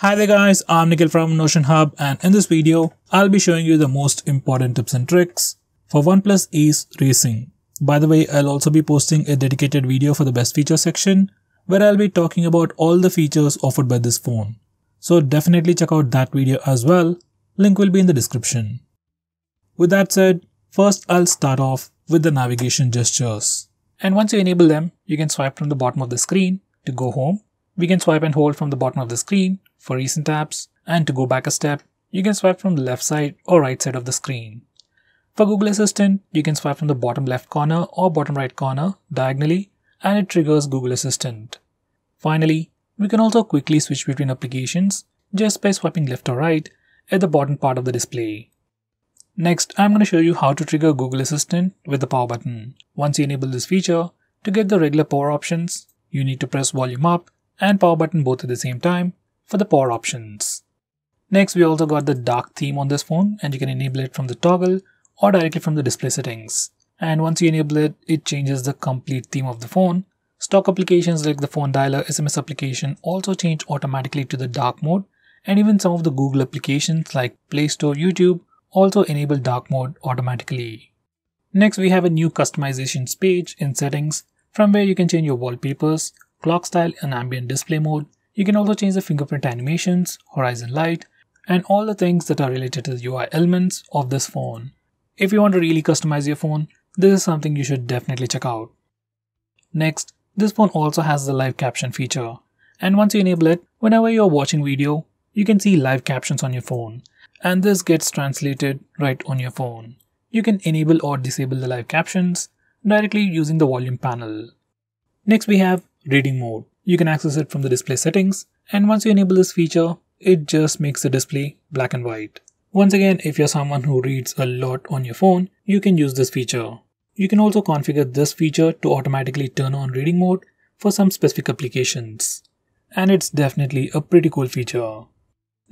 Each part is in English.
Hi there guys, I'm Nikhil from Notion Hub, and in this video, I'll be showing you the most important tips and tricks for OnePlus Ace Racing. By the way, I'll also be posting a dedicated video for the best feature section, where I'll be talking about all the features offered by this phone. So definitely check out that video as well, link will be in the description. With that said, first I'll start off with the navigation gestures. And once you enable them, you can swipe from the bottom of the screen to go home. We can swipe and hold from the bottom of the screen for recent apps, and to go back a step, you can swipe from the left side or right side of the screen. For Google Assistant, you can swipe from the bottom left corner or bottom right corner diagonally, and it triggers Google Assistant. Finally, we can also quickly switch between applications just by swiping left or right at the bottom part of the display. Next, I'm going to show you how to trigger Google Assistant with the power button. Once you enable this feature, to get the regular power options, you need to press volume up and power button both at the same time for the power options. Next, we also got the dark theme on this phone, and you can enable it from the toggle or directly from the display settings. And once you enable it, it changes the complete theme of the phone. Stock applications like the phone dialer, SMS application also change automatically to the dark mode, and even some of the Google applications like Play Store, YouTube also enable dark mode automatically. Next, we have a new customizations page in settings, from where you can change your wallpapers, clock style and ambient display mode. You can also change the fingerprint animations, horizon light, and all the things that are related to the UI elements of this phone. If you want to really customize your phone, this is something you should definitely check out. Next, this phone also has the live caption feature. And once you enable it, whenever you're watching video, you can see live captions on your phone. And this gets translated right on your phone. You can enable or disable the live captions directly using the volume panel. Next, we have reading mode. You can access it from the display settings, and once you enable this feature, it just makes the display black and white. Once again, if you're someone who reads a lot on your phone, you can use this feature. You can also configure this feature to automatically turn on reading mode for some specific applications. And it's definitely a pretty cool feature.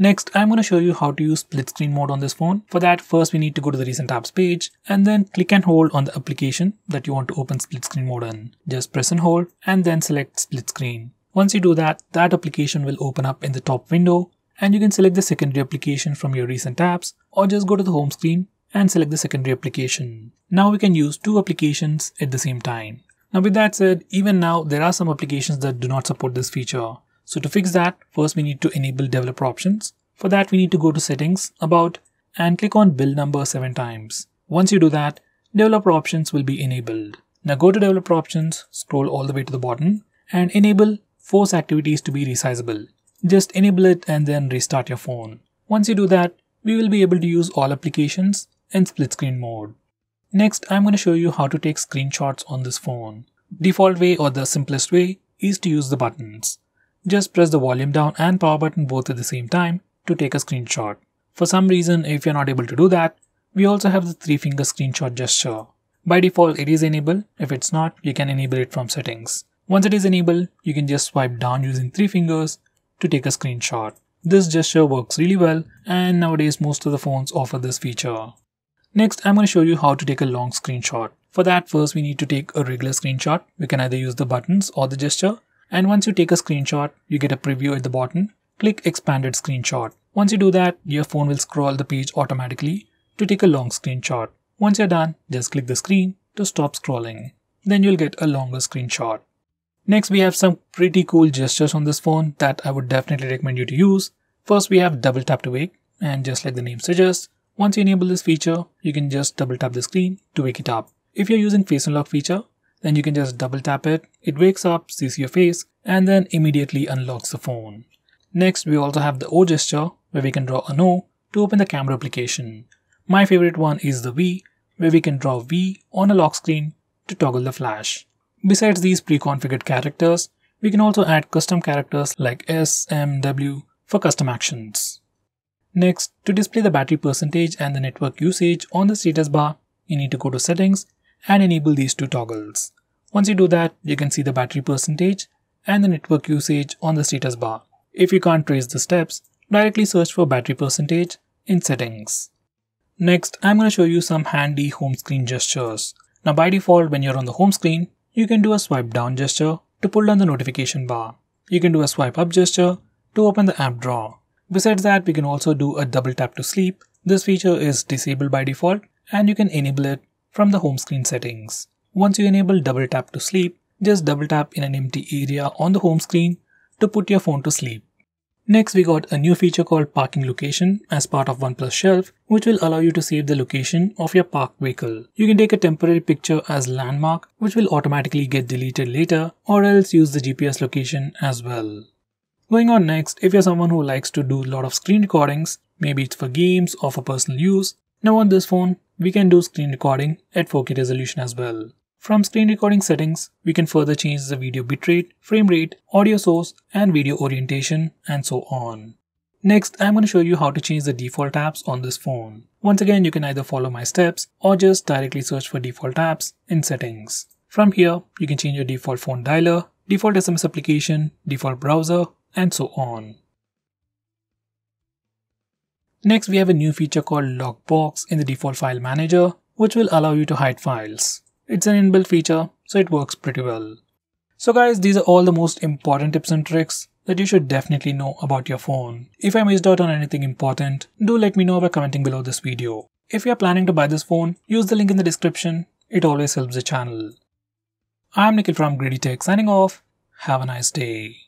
Next, I'm going to show you how to use split screen mode on this phone. For that, first we need to go to the recent apps page and then click and hold on the application that you want to open split screen mode in. Just press and hold and then select split screen. Once you do that, that application will open up in the top window, and you can select the secondary application from your recent apps or just go to the home screen and select the secondary application. Now we can use two applications at the same time. Now with that said, even now there are some applications that do not support this feature. So to fix that, first we need to enable developer options. For that, we need to go to settings, about, and click on build number 7 times. Once you do that, developer options will be enabled. Now go to developer options, scroll all the way to the bottom and enable force activities to be resizable. Just enable it and then restart your phone. Once you do that, we will be able to use all applications in split screen mode. Next, I'm going to show you how to take screenshots on this phone. Default way, or the simplest way, is to use the buttons. Just press the volume down and power button both at the same time to take a screenshot. For some reason, if you're not able to do that, we also have the 3-finger screenshot gesture. By default, it is enabled. If it's not, you can enable it from settings. Once it is enabled, you can just swipe down using 3 fingers to take a screenshot. This gesture works really well, and nowadays most of the phones offer this feature. Next, I'm going to show you how to take a long screenshot. For that, first we need to take a regular screenshot. We can either use the buttons or the gesture. And once you take a screenshot, you get a preview at the bottom. Click expanded screenshot. Once you do that, your phone will scroll the page automatically to take a long screenshot. Once you're done, just click the screen to stop scrolling. Then you'll get a longer screenshot. Next, we have some pretty cool gestures on this phone that I would definitely recommend you to use. First, we have double tap to wake, and just like the name suggests, once you enable this feature, you can just double tap the screen to wake it up. If you're using face unlock feature, then you can just double tap it, it wakes up, sees your face, and then immediately unlocks the phone. Next, we also have the O gesture, where we can draw an O to open the camera application. My favorite one is the V, where we can draw V on a lock screen to toggle the flash. Besides these pre-configured characters, we can also add custom characters like S, M, W for custom actions. Next, to display the battery percentage and the network usage on the status bar, you need to go to settings and enable these two toggles. Once you do that, you can see the battery percentage and the network usage on the status bar. If you can't trace the steps, directly search for battery percentage in settings. Next, I'm going to show you some handy home screen gestures. Now by default, when you're on the home screen, you can do a swipe down gesture to pull down the notification bar. You can do a swipe up gesture to open the app drawer. Besides that, we can also do a double tap to sleep. This feature is disabled by default and you can enable it from the home screen settings. Once you enable double tap to sleep, just double tap in an empty area on the home screen to put your phone to sleep. Next, we got a new feature called parking location as part of OnePlus Shelf, which will allow you to save the location of your parked vehicle. You can take a temporary picture as landmark, which will automatically get deleted later, or else use the GPS location as well. Going on next, if you're someone who likes to do a lot of screen recordings, maybe it's for games or for personal use, now on this phone, we can do screen recording at 4K resolution as well. From screen recording settings, we can further change the video bitrate, frame rate, audio source, and video orientation, and so on. Next, I'm going to show you how to change the default apps on this phone. Once again, you can either follow my steps or just directly search for default apps in settings. From here, you can change your default phone dialer, default SMS application, default browser, and so on. Next, we have a new feature called Lockbox in the default file manager, which will allow you to hide files. It's an inbuilt feature, so it works pretty well. So guys, these are all the most important tips and tricks that you should definitely know about your phone. If I missed out on anything important, do let me know by commenting below this video. If you are planning to buy this phone, use the link in the description. It always helps the channel. I'm Nikhil from GreedyTech signing off. Have a nice day.